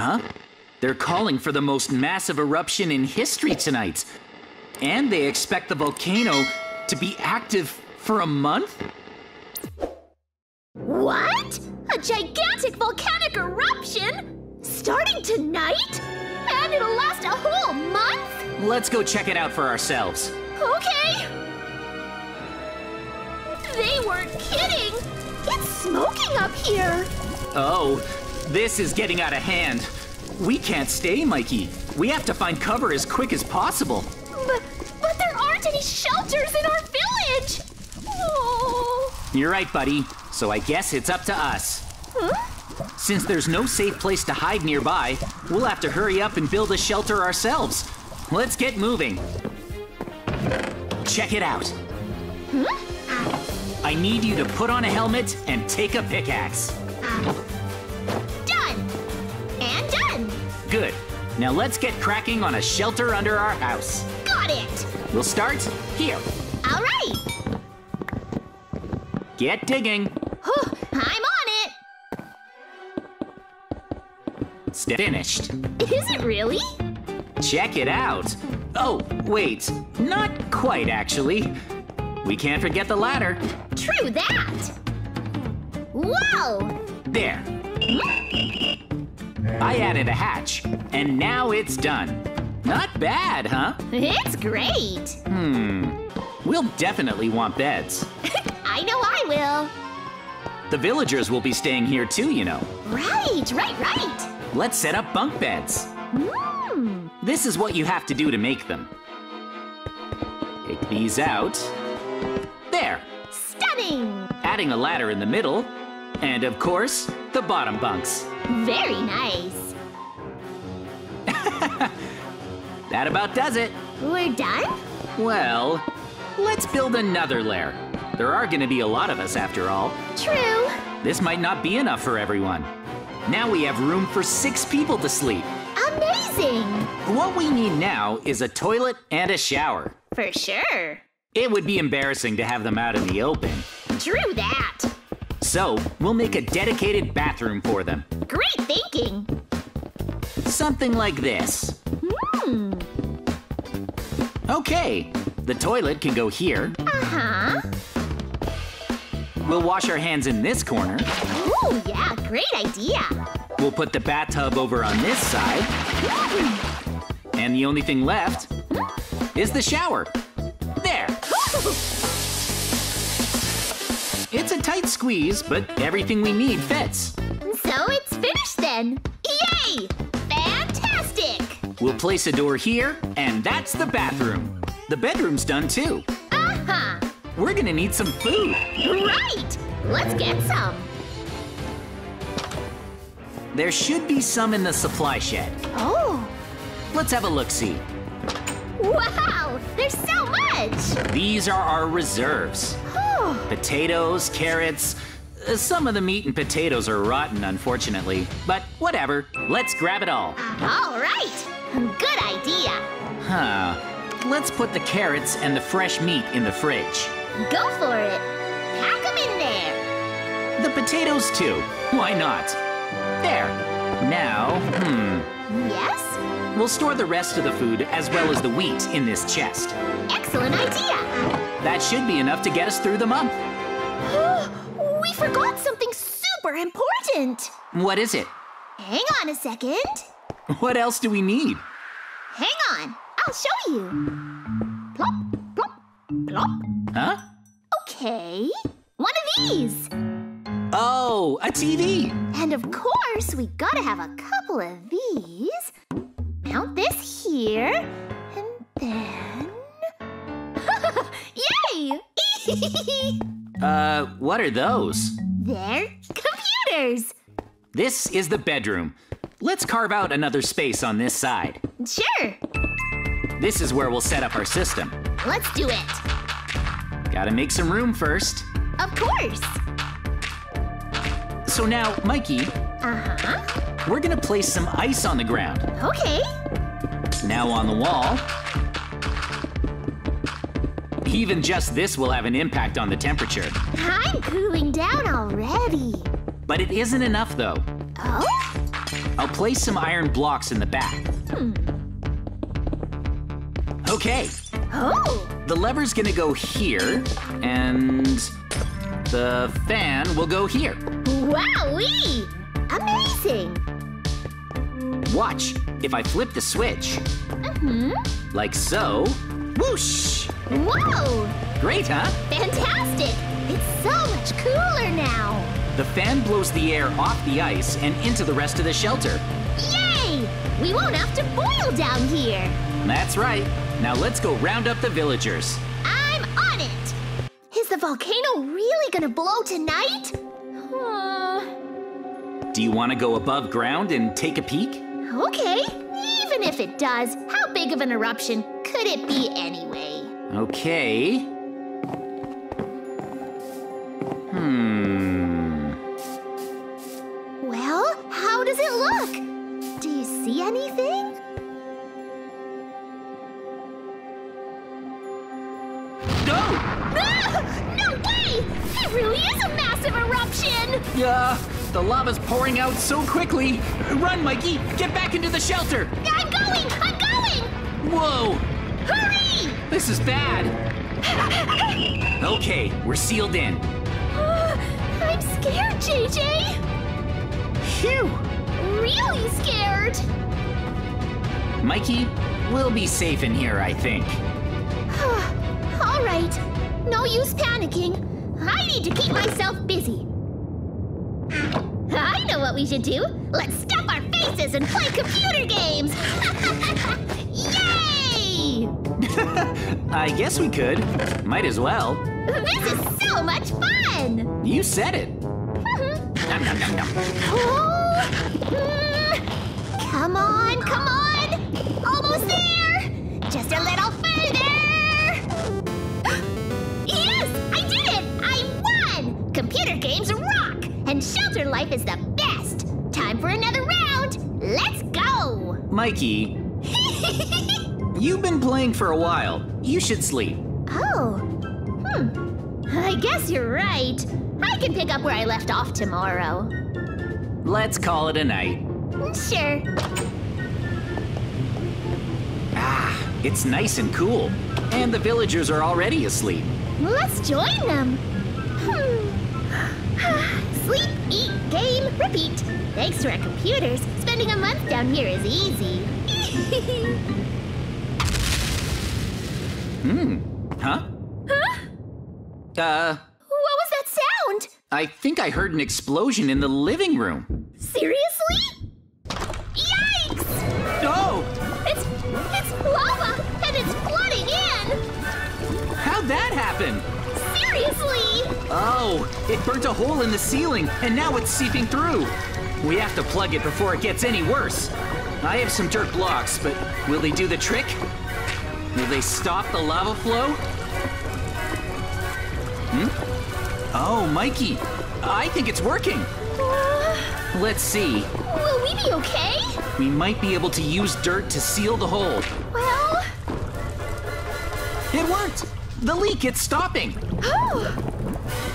Huh? They're calling for the most massive eruption in history tonight. And they expect the volcano to be active for a month? What? A gigantic volcanic eruption? Starting tonight? And it'll last a whole month? Let's go check it out for ourselves. Okay. They weren't kidding. It's smoking up here. Oh, this is getting out of hand. We can't stay, Mikey. We have to find cover as quick as possible. But there aren't any shelters in our village! Oh. You're right, buddy. So I guess it's up to us. Huh? Since there's no safe place to hide nearby, we'll have to hurry up and build a shelter ourselves. Let's get moving. Check it out. Huh? I need you to put on a helmet and take a pickaxe. Good. Now let's get cracking on a shelter under our house. Got it! We'll start here. All right. Get digging. Oh, I'm on it. Finished. Is it really? Check it out. Oh, wait. Not quite, actually. We can't forget the ladder. True that. Whoa! There. I added a hatch, and now it's done. Not bad, huh? It's great. We'll definitely want beds. I know I will. The villagers will be staying here too, you know. Right. Let's set up bunk beds. This is what you have to do to make them. Take these out. There. Stunning. Adding a ladder in the middle. And of course, the bottom bunks. Very nice. That about does it. We're done? Well, let's build another lair. There are gonna be a lot of us after all. True. This might not be enough for everyone. Now we have room for 6 people to sleep. Amazing! What we need now is a toilet and a shower. For sure. It would be embarrassing to have them out in the open. True that. So, we'll make a dedicated bathroom for them. Great thinking! Something like this. Okay, the toilet can go here. We'll wash our hands in this corner. Ooh, yeah, great idea! We'll put the bathtub over on this side. And the only thing left is the shower. There! It's a tight squeeze, but everything we need fits. So it's finished then. Yay! Fantastic! We'll place a door here, and that's the bathroom. The bedroom's done too. We're gonna need some food. Right! Let's get some. There should be some in the supply shed. Oh. Let's have a look-see. Wow! There's so much! These are our reserves. Potatoes, carrots. Some of the meat and potatoes are rotten, unfortunately. But whatever, let's grab it all. All right, good idea. Let's put the carrots and the fresh meat in the fridge. Go for it. Pack them in there. The potatoes too, why not? There. Now, Yes? We'll store the rest of the food as well as the wheat in this chest. Excellent idea. That should be enough to get us through the month. We forgot something super important. What is it? Hang on a second. What else do we need? Hang on, I'll show you. Plop, plop, plop. Huh? Okay, one of these. Oh, a TV. And of course, we gotta have a couple of these. Mount this here, and then... Yay! What are those? They're computers. This is the bedroom. Let's carve out another space on this side. Sure. This is where we'll set up our system. Let's do it. Gotta make some room first. Of course. So now, Mikey. We're gonna place some ice on the ground. Okay. Now on the wall. Even just this will have an impact on the temperature. I'm cooling down already. But it isn't enough, though. Oh? I'll place some iron blocks in the back. Okay. Oh. The lever's gonna go here, and the fan will go here. Wowee! Amazing! Watch, if I flip the switch, like so, whoosh! Whoa! Great, huh? Fantastic! It's so much cooler now! The fan blows the air off the ice and into the rest of the shelter. Yay! We won't have to boil down here! That's right. Now let's go round up the villagers. I'm on it! Is the volcano really gonna blow tonight? Do you want to go above ground and take a peek? Okay. Even if it does, how big of an eruption could it be anyway? Okay. Well, how does it look? Do you see anything? No! Ah! No way! It really is a massive eruption! Yeah. The lava's pouring out so quickly. Run, Mikey! Get back into the shelter! I'm going! I'm going! Whoa! Hurry! This is bad. Okay, we're sealed in. I'm scared, JJ. Phew! Really scared. Mikey, we'll be safe in here, I think. All right. No use panicking. I need to keep myself busy. I know what we should do. Let's stuff our faces and play computer games. Yay! I guess we could. Might as well. This is so much fun! You said it. Nom, nom, nom, nom. Come on, come on! Almost there! Just a little further! Yes! I did it! I won! Computer games rock! And shelter life is the best! Time for another round! Let's go! Mikey, you've been playing for a while. You should sleep. Oh. I guess you're right. I can pick up where I left off tomorrow. Let's call it a night. Sure. Ah, it's nice and cool. And the villagers are already asleep. Let's join them. Sleep, eat, game, repeat. Thanks to our computers, spending a month down here is easy. Huh? Huh? What was that sound? I think I heard an explosion in the living room. Seriously? Yikes! No! Oh. It's lava, and it's flooding in! How'd that happen? Seriously? Oh, it burnt a hole in the ceiling, and now it's seeping through. We have to plug it before it gets any worse. I have some dirt blocks, but will they do the trick? Will they stop the lava flow? Oh, Mikey, I think it's working. Let's see. Will we be okay? We might be able to use dirt to seal the hole. Well... It worked! The leak, it's stopping! Oh!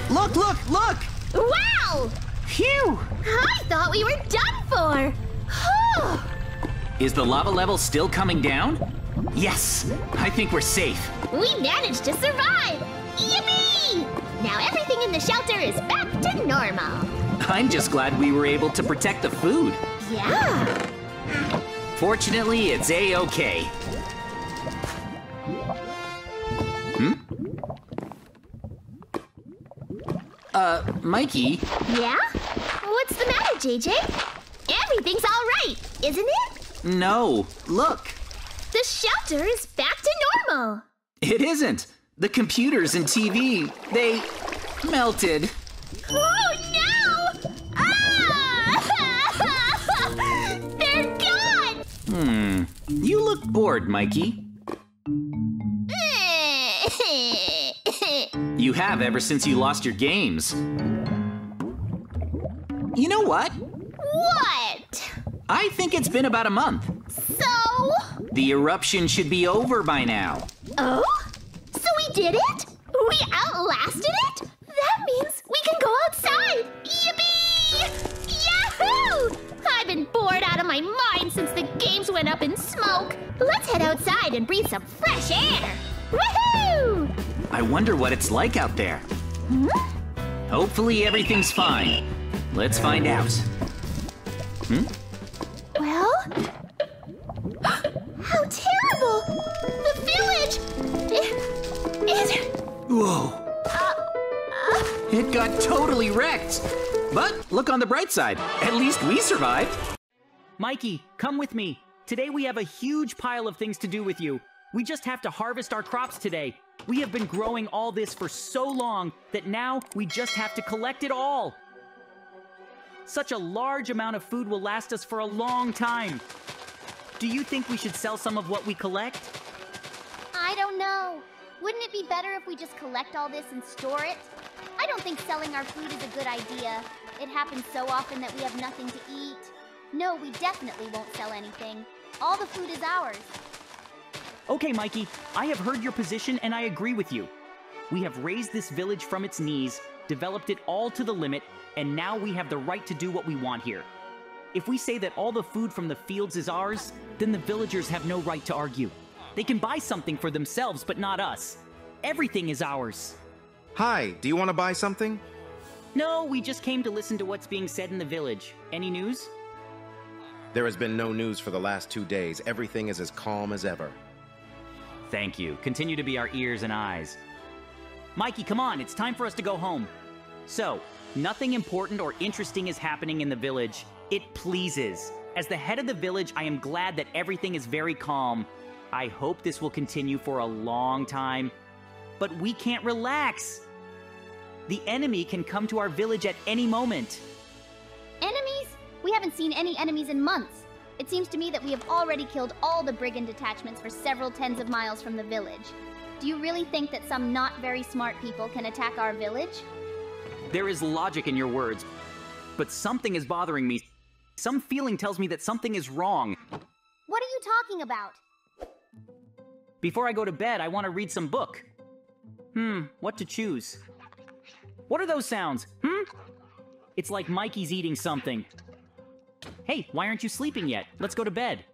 Look, look, look! Wow! Phew! I thought we were done for! Oh. Is the lava level still coming down? Yes! I think we're safe. We managed to survive! Yippee! Now everything in the shelter is back to normal. I'm just glad we were able to protect the food. Yeah! Fortunately, it's A-okay. Mikey? Yeah? What's the matter, JJ? Everything's all right, isn't it? No. Look. The shelter is back to normal. It isn't. The computers and TV, they melted. Oh, no! Ah! They're gone! You look bored, Mikey. You have ever since you lost your games. You know what? What? I think it's been about a month. So? The eruption should be over by now. Oh? So we did it? We outlasted it? That means we can go outside. Yippee! Yahoo! I've been bored my mind since the games went up in smoke. Let's head outside and breathe some fresh air. Woohoo! I wonder what it's like out there. Hmm? Hopefully everything's fine. Let's find out. Well? How terrible! The village! Whoa. It got totally wrecked. But look on the bright side. At least we survived. Mikey, come with me. Today we have a huge pile of things to do with you. We just have to harvest our crops today. We have been growing all this for so long that now we just have to collect it all. Such a large amount of food will last us for a long time. Do you think we should sell some of what we collect? I don't know. Wouldn't it be better if we just collect all this and store it? I don't think selling our food is a good idea. It happens so often that we have nothing to eat. No, we definitely won't sell anything. All the food is ours. Okay, Mikey, I have heard your position and I agree with you. We have raised this village from its knees, developed it all to the limit, and now we have the right to do what we want here. If we say that all the food from the fields is ours, then the villagers have no right to argue. They can buy something for themselves, but not us. Everything is ours. Hi, do you want to buy something? No, we just came to listen to what's being said in the village. Any news? There has been no news for the last 2 days. Everything is as calm as ever. Thank you. Continue to be our ears and eyes. Mikey, come on. It's time for us to go home. So, nothing important or interesting is happening in the village. It pleases. As the head of the village, I am glad that everything is very calm. I hope this will continue for a long time. But we can't relax. The enemy can come to our village at any moment. Enemies? We haven't seen any enemies in months. It seems to me that we have already killed all the brigand detachments for several tens of miles from the village. Do you really think that some not very smart people can attack our village? There is logic in your words, but something is bothering me. Some feeling tells me that something is wrong. What are you talking about? Before I go to bed, I want to read some book. What to choose? What are those sounds? It's like Mikey's eating something. Hey, why aren't you sleeping yet? Let's go to bed.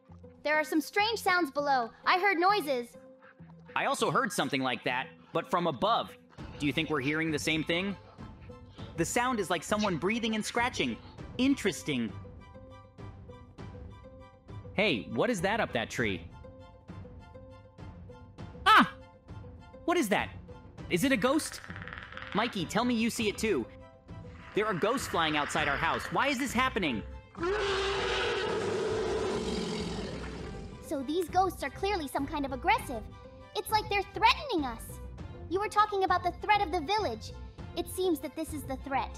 There are some strange sounds below. I heard noises. I also heard something like that, but from above. Do you think we're hearing the same thing? The sound is like someone breathing and scratching. Interesting. Hey, what is that up that tree? Ah! What is that? Is it a ghost? Mikey, tell me you see it too. There are ghosts flying outside our house. Why is this happening? So these ghosts are clearly some kind of aggressive. It's like they're threatening us. You were talking about the threat of the village. It seems that this is the threat.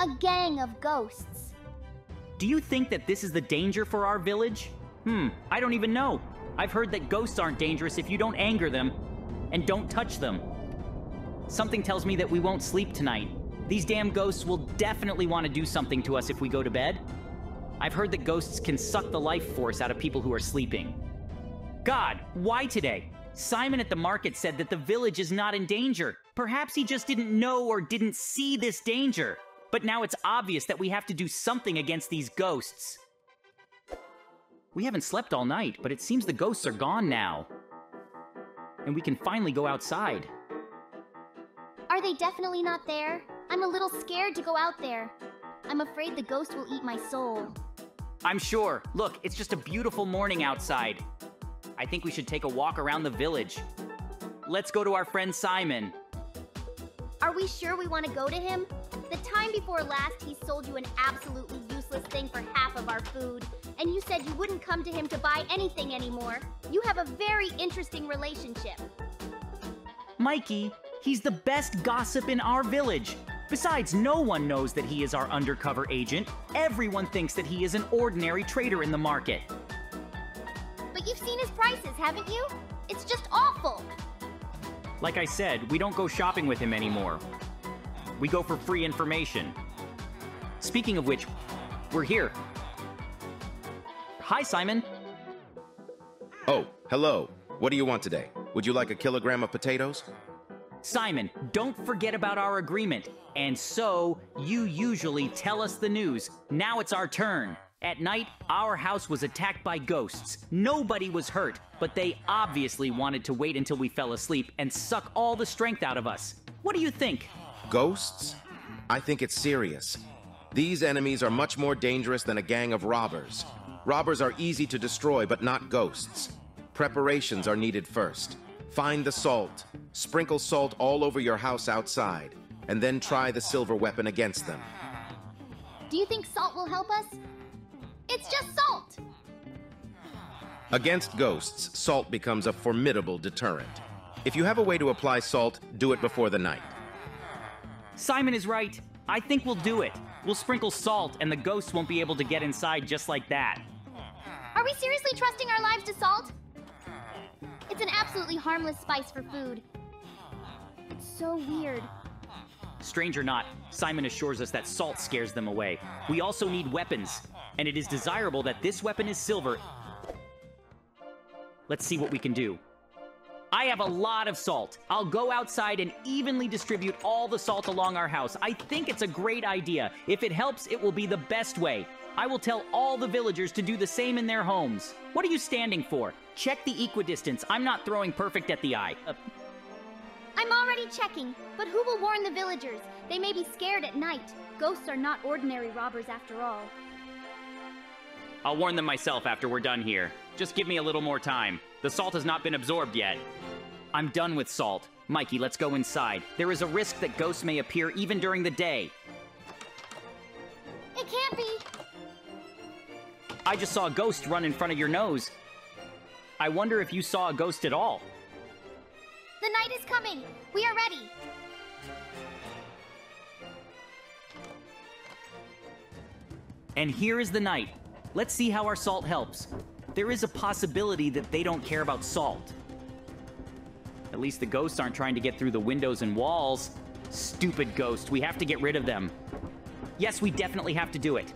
A gang of ghosts. Do you think that this is the danger for our village? I don't even know. I've heard that ghosts aren't dangerous if you don't anger them and don't touch them. Something tells me that we won't sleep tonight. These damn ghosts will definitely want to do something to us if we go to bed. I've heard that ghosts can suck the life force out of people who are sleeping. God, why today? Simon at the market said that the village is not in danger. Perhaps he just didn't know or didn't see this danger. But now it's obvious that we have to do something against these ghosts. We haven't slept all night, but it seems the ghosts are gone now. And we can finally go outside. Are they definitely not there? I'm a little scared to go out there. I'm afraid the ghost will eat my soul. I'm sure. Look, it's just a beautiful morning outside. I think we should take a walk around the village. Let's go to our friend Simon. Are we sure we want to go to him? The time before last, he sold you an absolutely useless thing for half of our food, and you said you wouldn't come to him to buy anything anymore. You have a very interesting relationship. Mikey, he's the best gossip in our village. Besides, no one knows that he is our undercover agent. Everyone thinks that he is an ordinary trader in the market. But you've seen his prices, haven't you? It's just awful. Like I said, we don't go shopping with him anymore. We go for free information. Speaking of which, we're here. Hi, Simon. Oh, hello. What do you want today? Would you like a kilogram of potatoes? Simon, don't forget about our agreement. And so, you usually tell us the news. Now it's our turn. At night, our house was attacked by ghosts. Nobody was hurt, but they obviously wanted to wait until we fell asleep and suck all the strength out of us. What do you think? Ghosts? I think it's serious. These enemies are much more dangerous than a gang of robbers. Robbers are easy to destroy, but not ghosts. Preparations are needed first. Find the salt. Sprinkle salt all over your house outside, and then try the silver weapon against them. Do you think salt will help us? It's just salt! Against ghosts, salt becomes a formidable deterrent. If you have a way to apply salt, do it before the night. Simon is right. I think we'll do it. We'll sprinkle salt, and the ghosts won't be able to get inside just like that. Are we seriously trusting our lives to salt? It's an absolutely harmless spice for food. It's so weird. Strange or not, Simon assures us that salt scares them away. We also need weapons, and it is desirable that this weapon is silver. Let's see what we can do. I have a lot of salt. I'll go outside and evenly distribute all the salt along our house. I think it's a great idea. If it helps, it will be the best way. I will tell all the villagers to do the same in their homes. What are you standing for? Check the equidistance. I'm not throwing perfect at the eye. I'm already checking, but who will warn the villagers? They may be scared at night. Ghosts are not ordinary robbers after all. I'll warn them myself after we're done here. Just give me a little more time. The salt has not been absorbed yet. I'm done with salt. Mikey, let's go inside. There is a risk that ghosts may appear even during the day. It can't be. I just saw a ghost run in front of your nose. I wonder if you saw a ghost at all. The night is coming. We are ready. And here is the night. Let's see how our salt helps. There is a possibility that they don't care about salt. At least the ghosts aren't trying to get through the windows and walls. Stupid ghosts. We have to get rid of them. Yes, we definitely have to do it.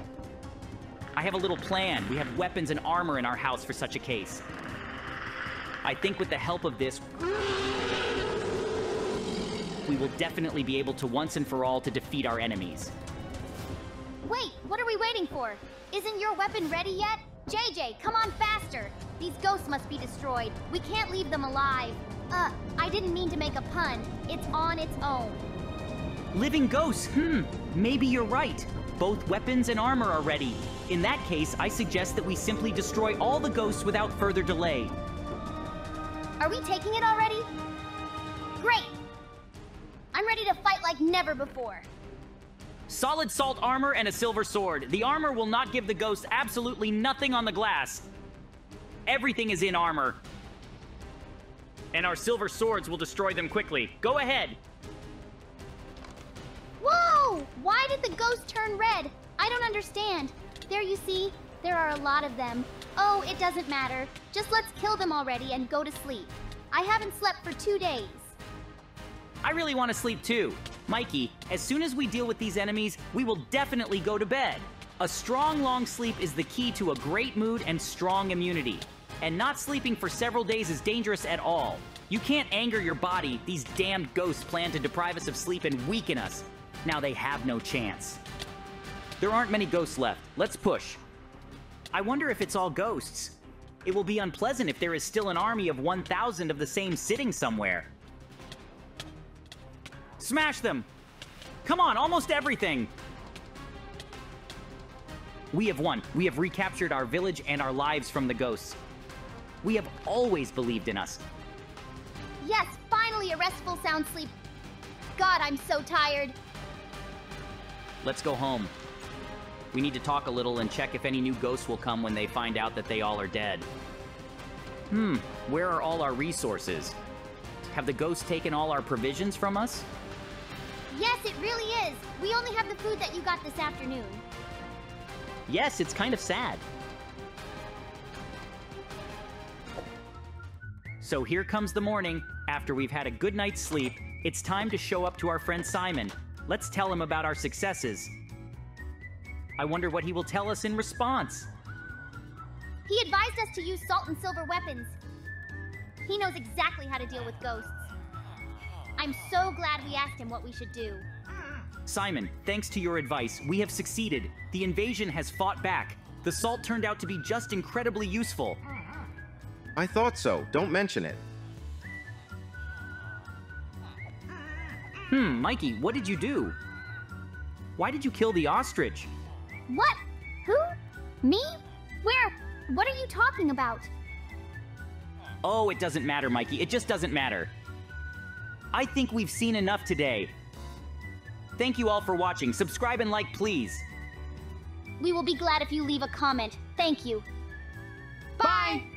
I have a little plan. We have weapons and armor in our house for such a case. I think with the help of this, we will definitely be able to once and for all to defeat our enemies. Wait, what are we waiting for? Isn't your weapon ready yet? JJ, come on faster. These ghosts must be destroyed. We can't leave them alive. I didn't mean to make a pun. It's on its own. Living ghosts, maybe you're right. Both weapons and armor are ready. In that case, I suggest that we simply destroy all the ghosts without further delay. Are we taking it already? Great! I'm ready to fight like never before. Solid salt armor and a silver sword. The armor will not give the ghosts absolutely nothing on the glass. Everything is in armor. And our silver swords will destroy them quickly. Go ahead! Whoa! Why did the ghost turn red? I don't understand. There you see, there are a lot of them. Oh, it doesn't matter. Just let's kill them already and go to sleep. I haven't slept for 2 days. I really want to sleep too. Mikey, as soon as we deal with these enemies, we will definitely go to bed. A strong, long sleep is the key to a great mood and strong immunity. And not sleeping for several days is dangerous at all. You can't anger your body. These damned ghosts plan to deprive us of sleep and weaken us. Now they have no chance. There aren't many ghosts left. Let's push. I wonder if it's all ghosts. It will be unpleasant if there is still an army of 1,000 of the same sitting somewhere. Smash them! Come on, almost everything! We have won. We have recaptured our village and our lives from the ghosts. We have always believed in us. Yes, finally a restful sound sleep. God, I'm so tired. Let's go home. We need to talk a little and check if any new ghosts will come when they find out that they all are dead. Where are all our resources? Have the ghosts taken all our provisions from us? Yes, it really is. We only have the food that you got this afternoon. Yes, it's kind of sad. So here comes the morning. After we've had a good night's sleep, it's time to show up to our friend Simon. Let's tell him about our successes. I wonder what he will tell us in response. He advised us to use salt and silver weapons. He knows exactly how to deal with ghosts. I'm so glad we asked him what we should do. Simon, thanks to your advice, we have succeeded. The invasion has fought back. The salt turned out to be just incredibly useful. I thought so. Don't mention it. Mikey, what did you do? Why did you kill the ostrich? What? Who? Me? Where? What are you talking about? Oh, it doesn't matter, Mikey. It just doesn't matter. I think we've seen enough today. Thank you all for watching. Subscribe and like, please. We will be glad if you leave a comment. Thank you. Bye! Bye.